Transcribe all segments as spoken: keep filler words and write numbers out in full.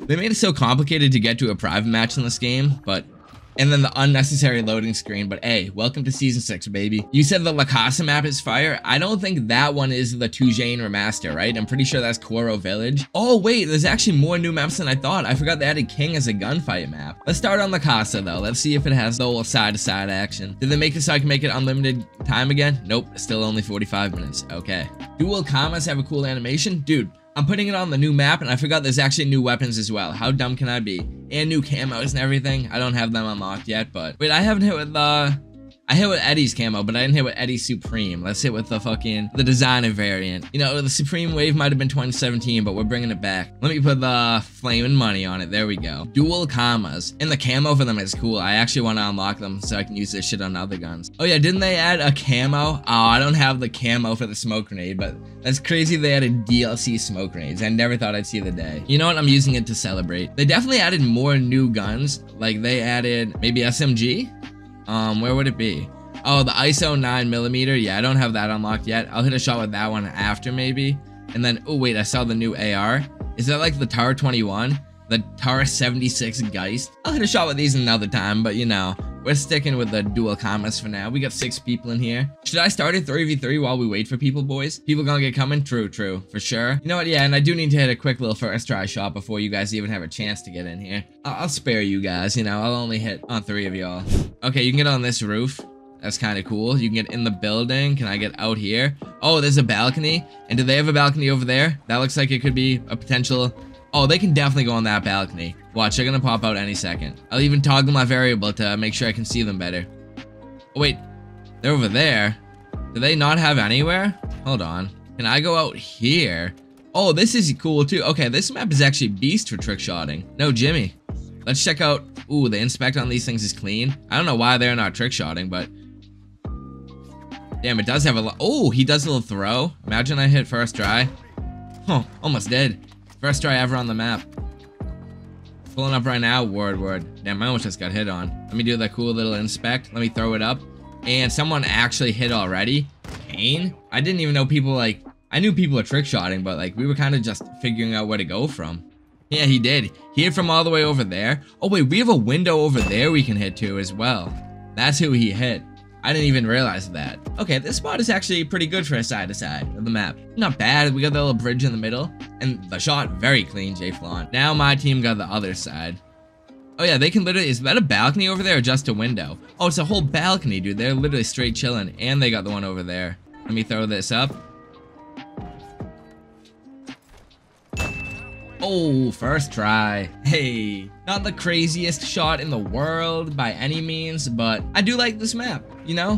They made it so complicated to get to a private match in this game, but and then the unnecessary loading screen, but hey, welcome to season six, baby. You said the La Casa map is fire. I don't think that one is the Tujain remaster, right? I'm pretty sure that's Koro Village. Oh wait, there's actually more new maps than I thought. I forgot they added King as a gunfight map. Let's start on La Casa though. Let's see if it has the whole side-to-side action. Did they make it so I can make it unlimited time again? Nope, still only forty-five minutes, okay. Dual commas have a cool animation? Dude, I'm putting it on the new map, and I forgot there's actually new weapons as well. How dumb can I be? And new camos and everything. I don't have them unlocked yet, but... Wait, I haven't hit with, uh... I hit with Eddie's camo, but I didn't hit with Eddie's Supreme. Let's hit with the fucking... the designer variant. You know, the Supreme Wave might have been twenty seventeen, but we're bringing it back. Let me put the flaming money on it. There we go. Dual commas. And the camo for them is cool. I actually want to unlock them so I can use this shit on other guns. Oh yeah, didn't they add a camo? Oh, I don't have the camo for the smoke grenade, but... That's crazy they added D L C smoke grenades. I never thought I'd see the day. You know what? I'm using it to celebrate. They definitely added more new guns. Like, they added maybe S M G? Um, where would it be? Oh, the I S O nine millimeter. Yeah, I don't have that unlocked yet. I'll hit a shot with that one after, maybe. And then, oh, wait, I saw the new A R. Is that like the T A R twenty-one? The T A R seventy-six Geist? I'll hit a shot with these another time, but you know. We're sticking with the dual commas for now. We got six people in here. Should I start a three v three while we wait for people, boys? People gonna get coming? True, true, for sure. You know what? Yeah, and I do need to hit a quick little first try shot before you guys even have a chance to get in here. I I'll spare you guys, you know. I'll only hit on three of y'all. Okay, you can get on this roof. That's kind of cool. You can get in the building. Can I get out here? Oh, there's a balcony. And do they have a balcony over there? That looks like it could be a potential... Oh, they can definitely go on that balcony. Watch, they're gonna pop out any second. I'll even toggle my variable to make sure I can see them better. Oh, wait, they're over there. Do they not have anywhere? Hold on. Can I go out here? Oh, this is cool too. Okay, this map is actually beast for trick shotting. No, Jimmy. Let's check out. Ooh, the inspect on these things is clean. I don't know why they're not trick shotting, but. Damn, it does have a lot. Oh, he does a little throw. Imagine I hit first try. Huh, almost dead. First try ever on the map. Pulling up right now. Word, word. Damn, I almost just got hit on. Let me do that cool little inspect. Let me throw it up. And someone actually hit already. Kane? I didn't even know people, like... I knew people were trick-shotting, but, like, we were kind of just figuring out where to go from. Yeah, he did. He hit from all the way over there. Oh, wait, we have a window over there we can hit to as well. That's who he hit. I didn't even realize that. Okay, this spot is actually pretty good for a side-to-side of the map. Not bad. We got the little bridge in the middle. And the shot, very clean, J Flan. Now my team got the other side. Oh yeah, they can literally... Is that a balcony over there or just a window? Oh, it's a whole balcony, dude. They're literally straight chilling. And they got the one over there. Let me throw this up. Oh, first try. Hey, not the craziest shot in the world by any means, but I do like this map, you know?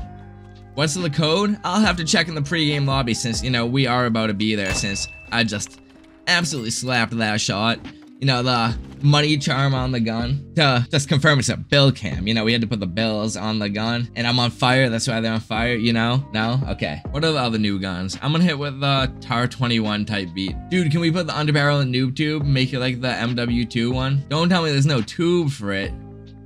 What's the code? I'll have to check in the pregame lobby since, you know, we are about to be there since I just absolutely slapped that shot. You know, the money charm on the gun to just confirm it's a bill cam. You know, we had to put the bills on the gun, and I'm on fire. That's why they're on fire, you know? No? Okay. What are the other new guns? I'm gonna hit with the T A R twenty-one type beat. Dude, can we put the underbarrel in noob tube? Make it like the M W two one? Don't tell me there's no tube for it.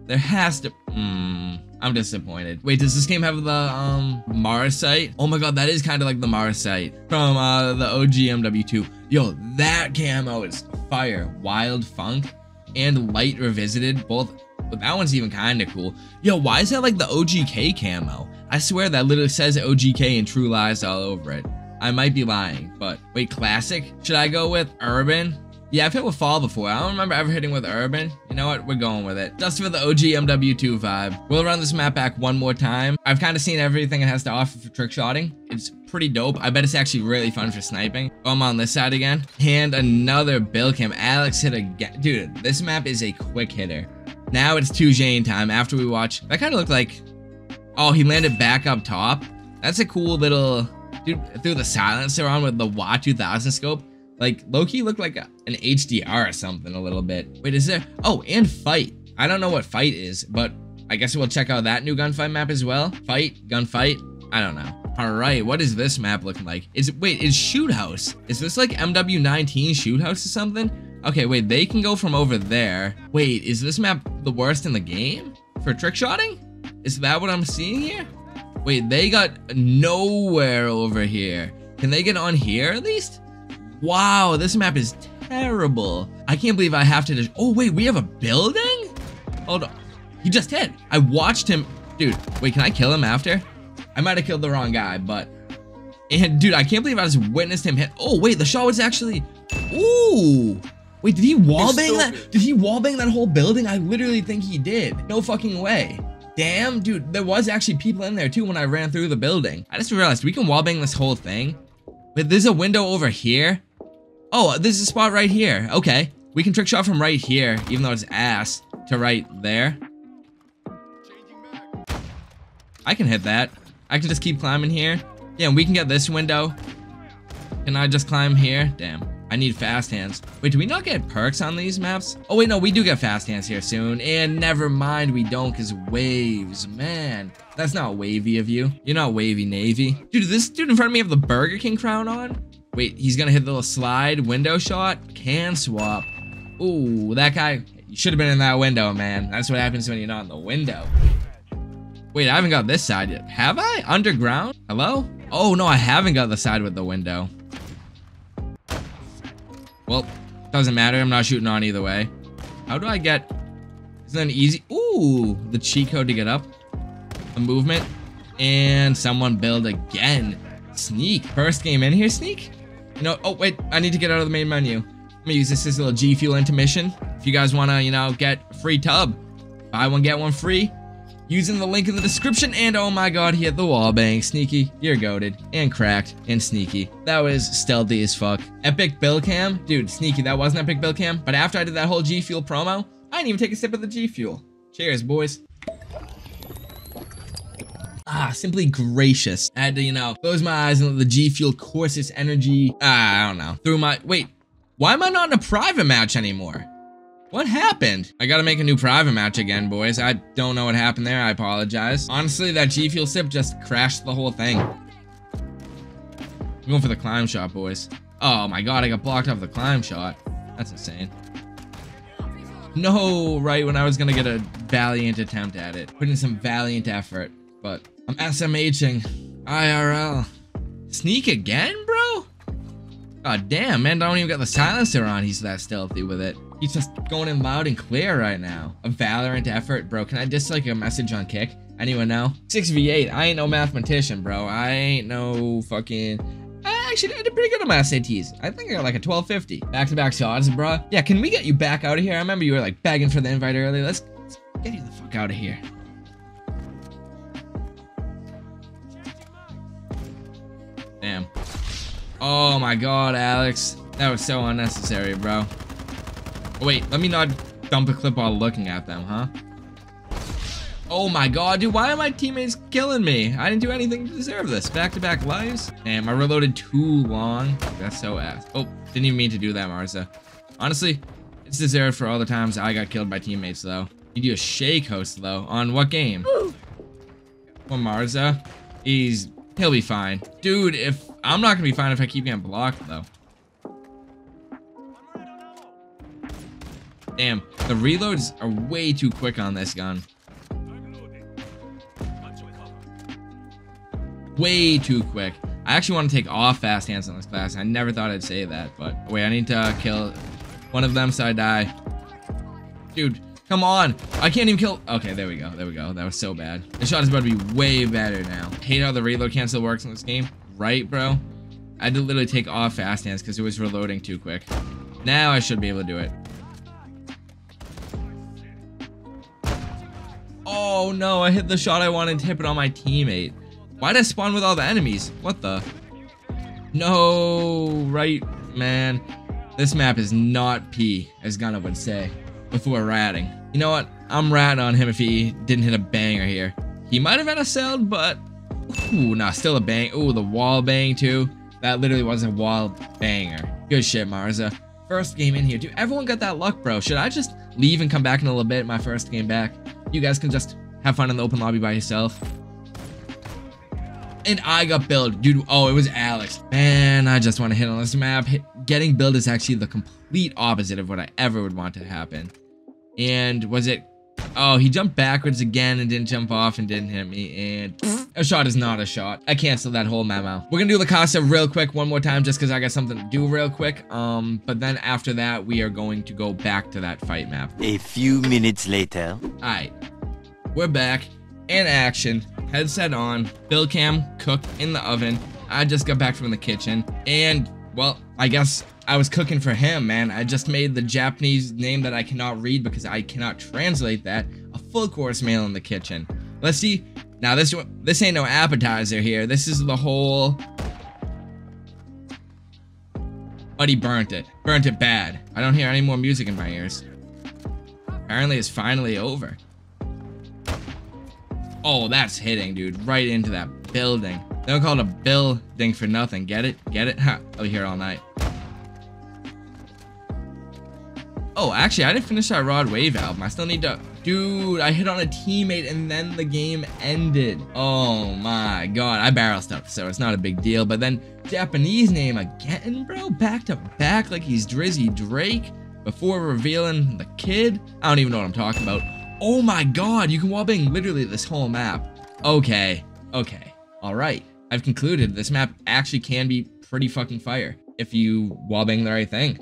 There has to... Hmm... I'm disappointed. Wait, does this game have the, um, Marsite? Oh my god, that is kind of like the Marsite from, uh, the O G M W two. Yo, that camo is fire. Wild Funk and Light Revisited, both. But that one's even kind of cool. Yo, why is that like the O G K camo? I swear that literally says O G K and True Lies all over it. I might be lying, but... Wait, Classic? Should I go with Urban? Yeah, I've hit with Fall before. I don't remember ever hitting with Urban. You know what? We're going with it. Just for the O G M W two vibe. We'll run this map back one more time. I've kind of seen everything it has to offer for trick-shotting. It's pretty dope. I bet it's actually really fun for sniping. Oh, I'm on this side again. And another bill cam. Alex hit again. Dude, this map is a quick hitter. Now it's Tujain time after we watch. That kind of looked like... Oh, he landed back up top. That's a cool little... Dude, threw the silencer on with the Watt two thousand scope. Like, Loki looked like a, an H D R or something a little bit. Wait, is there... Oh, and Fight. I don't know what Fight is, but I guess we'll check out that new gunfight map as well. Fight, gunfight, I don't know. All right, what is this map looking like? Is Wait, is Shoot House? Is this like M W nineteen Shoot House or something? Okay, wait, they can go from over there. Wait, is this map the worst in the game for trick-shotting? Is that what I'm seeing here? Wait, they got nowhere over here. Can they get on here at least? Wow, this map is terrible. I can't believe I have to just, oh wait, we have a building? Hold on, he just hit. I watched him, dude, wait, can I kill him after? I might've killed the wrong guy, but, and dude, I can't believe I just witnessed him hit. Oh wait, the shot was actually, ooh. Wait, did he wallbang that? Did he wallbang that whole building? I literally think he did. No fucking way. Damn, dude, there was actually people in there too when I ran through the building. I just realized we can wallbang this whole thing. Wait, there's a window over here. Oh, there's a spot right here. Okay, we can trick shot from right here, even though it's ass, to right there. I can hit that. I can just keep climbing here. Yeah, and we can get this window. Can I just climb here? Damn. I need fast hands. Wait, do we not get perks on these maps? Oh wait, no, we do get fast hands here soon. And never mind, we don't, cause waves, man. That's not wavy of you. You're not wavy, Navy. Dude, does this dude in front of me have the Burger King crown on? Wait, he's gonna hit the little slide window shot. Can swap. Ooh, that guy, you should've been in that window, man. That's what happens when you're not in the window. Wait, I haven't got this side yet. Have I? Underground? Hello? Oh no, I haven't got the side with the window. Well, doesn't matter. I'm not shooting on either way. How do I get... Is that an easy... Ooh, the cheat code to get up. The movement. And someone build again. Sneak. First game in here, sneak? You know, oh, wait. I need to get out of the main menu. I'm gonna use this as a little G Fuel intermission. If you guys want to, you know, get free tub. Buy one, get one free. Using the link in the description. And oh my god, he hit the wall bang. Sneaky, you're goated. And cracked. And sneaky. That was stealthy as fuck. Epic build cam. Dude, sneaky, that wasn't epic build cam. But after I did that whole G Fuel promo, I didn't even take a sip of the G Fuel. Cheers, boys. Ah, simply gracious. I had to, you know, close my eyes and let the G Fuel course its energy. Ah, I don't know. Through my... Wait. Why am I not in a private match anymore? What happened? I gotta make a new private match again, boys. I don't know what happened there. I apologize. Honestly, that G Fuel sip just crashed the whole thing. I'm going for the climb shot, boys. Oh my god, I got blocked off the climb shot. That's insane. No, right when I was gonna get a valiant attempt at it. Put in some valiant effort, but I'm S M H ing. I R L. Sneak again, bro? God damn, man, I don't even got the silencer on. He's that stealthy with it. He's just going in loud and clear right now. A valiant effort, bro. Can I dislike a message on kick? Anyone know? six v eight. I ain't no mathematician, bro. I ain't no fucking... I actually I did pretty good on my S A Ts. I think I got like a twelve fifty. Back-to-back shots, bro. Yeah, can we get you back out of here? I remember you were like begging for the invite earlier. Let's, let's get you the fuck out of here. Damn. Oh my god, Alex. That was so unnecessary, bro. Wait, let me not dump a clip while looking at them, huh? Oh my god, dude, why are my teammates killing me? I didn't do anything to deserve this. Back-to-back lives? Damn, I reloaded too long. That's so ass. Oh, didn't even mean to do that, Marza. Honestly, it's deserved for all the times I got killed by teammates, though. You do a shake host, though. On what game? Well, Marza, he's... he'll be fine. Dude, if... I'm not gonna be fine if I keep getting blocked, though. Damn, the reloads are way too quick on this gun. Way too quick. I actually want to take off fast hands on this class. I never thought I'd say that, but wait, I need to kill one of them so I die. Dude, come on. I can't even kill. Okay, there we go. There we go. That was so bad. The shot is about to be way better now. Hate how the reload cancel works in this game. Right, bro? I had to literally take off fast hands because it was reloading too quick. Now I should be able to do it. Oh no, I hit the shot I wanted to hit it on my teammate. Why'd I spawn with all the enemies? What the? No, right, man. This map is not P, as Gunna would say, before ratting. You know what? I'm ratting on him if he didn't hit a banger here. He might have N S L'd, but... Ooh, nah, still a bang. Ooh, the wall bang, too. That literally was a wall banger. Good shit, Marza. First game in here. Dude, everyone got that luck, bro. Should I just leave and come back in a little bit? My first game back. You guys can just have fun in the open lobby by yourself. And I got billed. Dude, oh, it was Alex. Man, I just want to hit on this map. Hit, getting billed is actually the complete opposite of what I ever would want to happen. And was it... Oh, he jumped backwards again and didn't jump off and didn't hit me. And... A shot is not a shot. I canceled that whole memo. We're gonna do La Casa real quick one more time just because I got something to do real quick. Um, but then after that, we are going to go back to that fight map. A few minutes later. Alright. We're back in action. Headset on. Build cam cooked in the oven. I just got back from the kitchen. And well, I guess I was cooking for him, man. I just made the Japanese name that I cannot read because I cannot translate that. A full course meal in the kitchen. Let's see. Now this this ain't no appetizer here. This is the whole. Buddy burnt it. Burnt it bad. I don't hear any more music in my ears. Apparently it's finally over. Oh, that's hitting, dude. Right into that building. They don't call it a building for nothing. Get it? Get it? Huh. I'll be here all night. Oh, actually, I didn't finish that Rod Wave album. I still need to... Dude, I hit on a teammate and then the game ended. Oh my god. I barrel stuff, so it's not a big deal. But then, Japanese name again, bro? Back to back like he's Drizzy Drake before revealing the kid? I don't even know what I'm talking about. Oh my god, you can wallbang literally this whole map. Okay. Okay. Alright. I've concluded this map actually can be pretty fucking fire if you wallbang the right thing.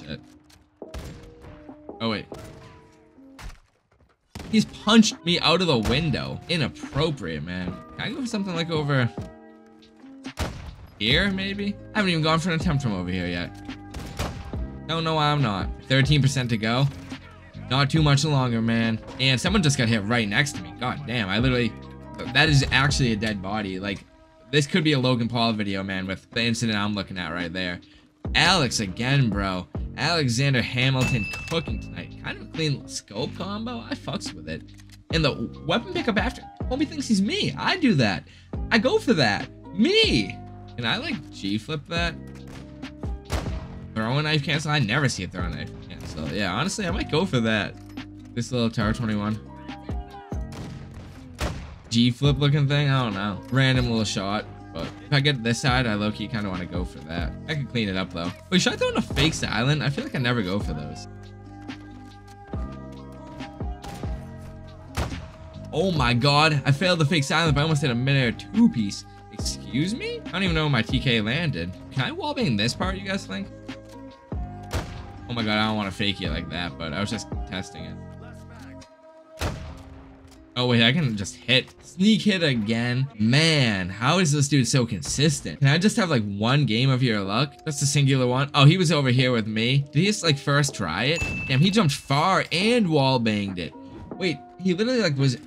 Oh wait. He's punched me out of the window. Inappropriate, man. Can I go for something like over here, maybe? I haven't even gone for an attempt from over here yet. Don't know why I'm not. thirteen percent to go. Not too much longer, man. And someone just got hit right next to me. God damn, I literally... That is actually a dead body. Like, this could be a Logan Paul video, man, with the incident I'm looking at right there. Alex again, bro. Alexander Hamilton cooking tonight. Kind of a clean scope combo. I fucks with it. And the weapon pickup after. Homie thinks he's me. I do that. I go for that. Me. And I like G-flip that. Throw a knife cancel. I never see a throw a knife cancel. Yeah, honestly, I might go for that. This little T A R twenty-one. G-flip looking thing. I don't know. Random little shot. But if I get this side, I low-key kind of want to go for that. I can clean it up, though. Wait, should I throw in a fake island? I feel like I never go for those. Oh my god. I failed the fake island, but I almost hit a mid-air two-piece. Excuse me? I don't even know where my T K landed. Can I wallbang this part, you guys think? Oh my god, I don't want to fake it like that, but I was just testing it. Oh wait, I can just hit. Sneak hit again. Man, how is this dude so consistent? Can I just have like one game of your luck? That's the singular one. Oh, he was over here with me. Did he just like first try it? Damn, he jumped far and wall banged it. Wait, he literally like was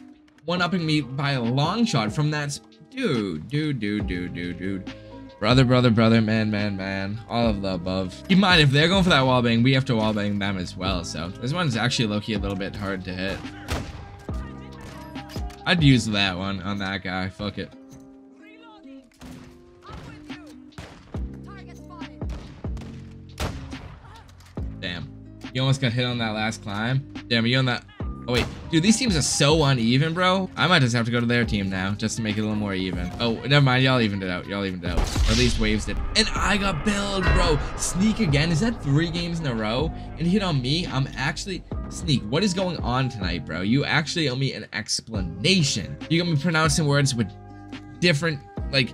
one-upping me by a long shot from that sp dude, dude, dude, dude, dude, dude. Brother, brother, brother, man, man, man. All of the above. Keep in mind, if they're going for that wallbang, we have to wallbang them as well. So this one's actually low-key a little bit hard to hit. I'd use that one on that guy. Fuck it. Damn. You almost got hit on that last climb. Damn, are you on that? Oh, wait. Dude, these teams are so uneven, bro. I might just have to go to their team now just to make it a little more even. Oh, never mind. Y'all evened it out. Y'all evened it out. Or at least Waves did. And I got billed, bro. Sneak again. Is that three games in a row? And hit on me? I'm actually... Sneak, what is going on tonight, bro? You actually owe me an explanation. You're gonna be pronouncing words with different, like,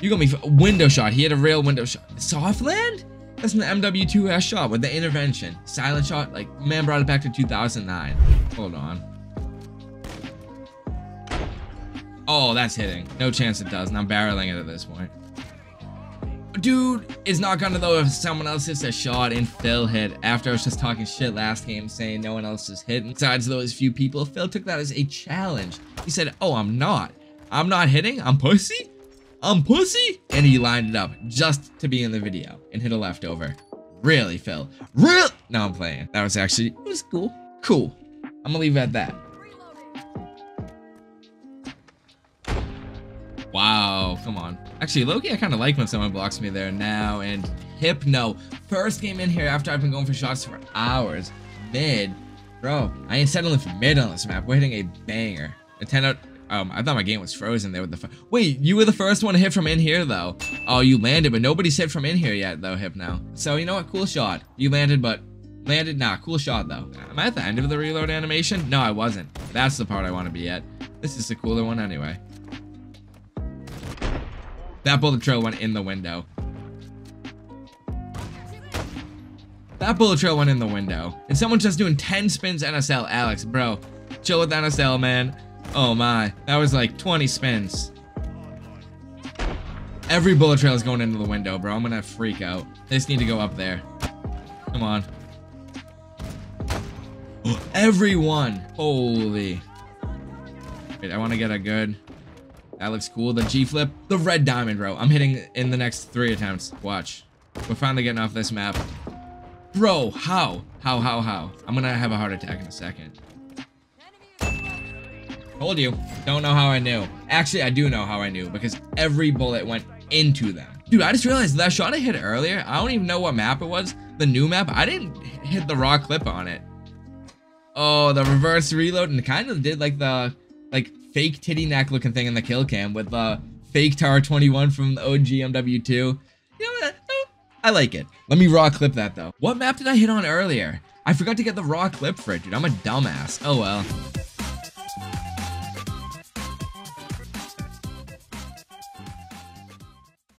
you're gonna be window shot. He had a real window shot. Softland? That's an M W two shot with the intervention. Silent shot, like, man brought it back to two thousand nine. Hold on. Oh, that's hitting. No chance it doesn't. I'm barreling it at this point. Dude is not gonna though if someone else hits a shot and Phil hit. After I was just talking shit last game saying no one else is hitting. Besides those few people, Phil took that as a challenge. He said, oh, I'm not. I'm not hitting. I'm pussy. I'm pussy. And he lined it up just to be in the video and hit a leftover. Really, Phil? Real? No, I'm playing. That was actually, it was cool. Cool. I'm gonna leave it at that. Wow, come on. Actually, Loki, I kind of like when someone blocks me there now. And Hypno, first game in here after I've been going for shots for hours. Mid, bro, I ain't settling for mid on this map. We're hitting a banger. A ten out. Um, I thought my game was frozen there with the. Wait, you were the first one to hit from in here though. Oh, you landed, but nobody's hit from in here yet though, Hypno. So you know what? Cool shot. You landed, but landed. Nah, cool shot though. Am I at the end of the reload animation? No, I wasn't. That's the part I want to be at. This is the cooler one anyway. That bullet trail went in the window. That bullet trail went in the window. And someone's just doing ten spins N S L. Alex, bro, chill with N S L, man. Oh my, that was like twenty spins. Every bullet trail is going into the window, bro. I'm gonna freak out. They just need to go up there. Come on. Everyone. Holy. Wait, I want to get a good... That looks cool. The G-flip. The red diamond, bro. I'm hitting in the next three attempts. Watch. We're finally getting off this map. Bro, how? How, how, how? I'm gonna have a heart attack in a second. Told you. Don't know how I knew. Actually, I do know how I knew, because every bullet went into them. Dude, I just realized that shot I hit earlier, I don't even know what map it was. The new map, I didn't hit the raw clip on it. Oh, the reverse reload, and kind of did like the like fake titty neck looking thing in the kill cam with the fake T A R twenty-one from the O G M W two. You know what? I like it. Let me raw clip that though. What map did I hit on earlier? I forgot to get the raw clip for it, dude. I'm a dumbass. Oh well.